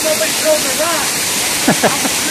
Nobody throws their rock.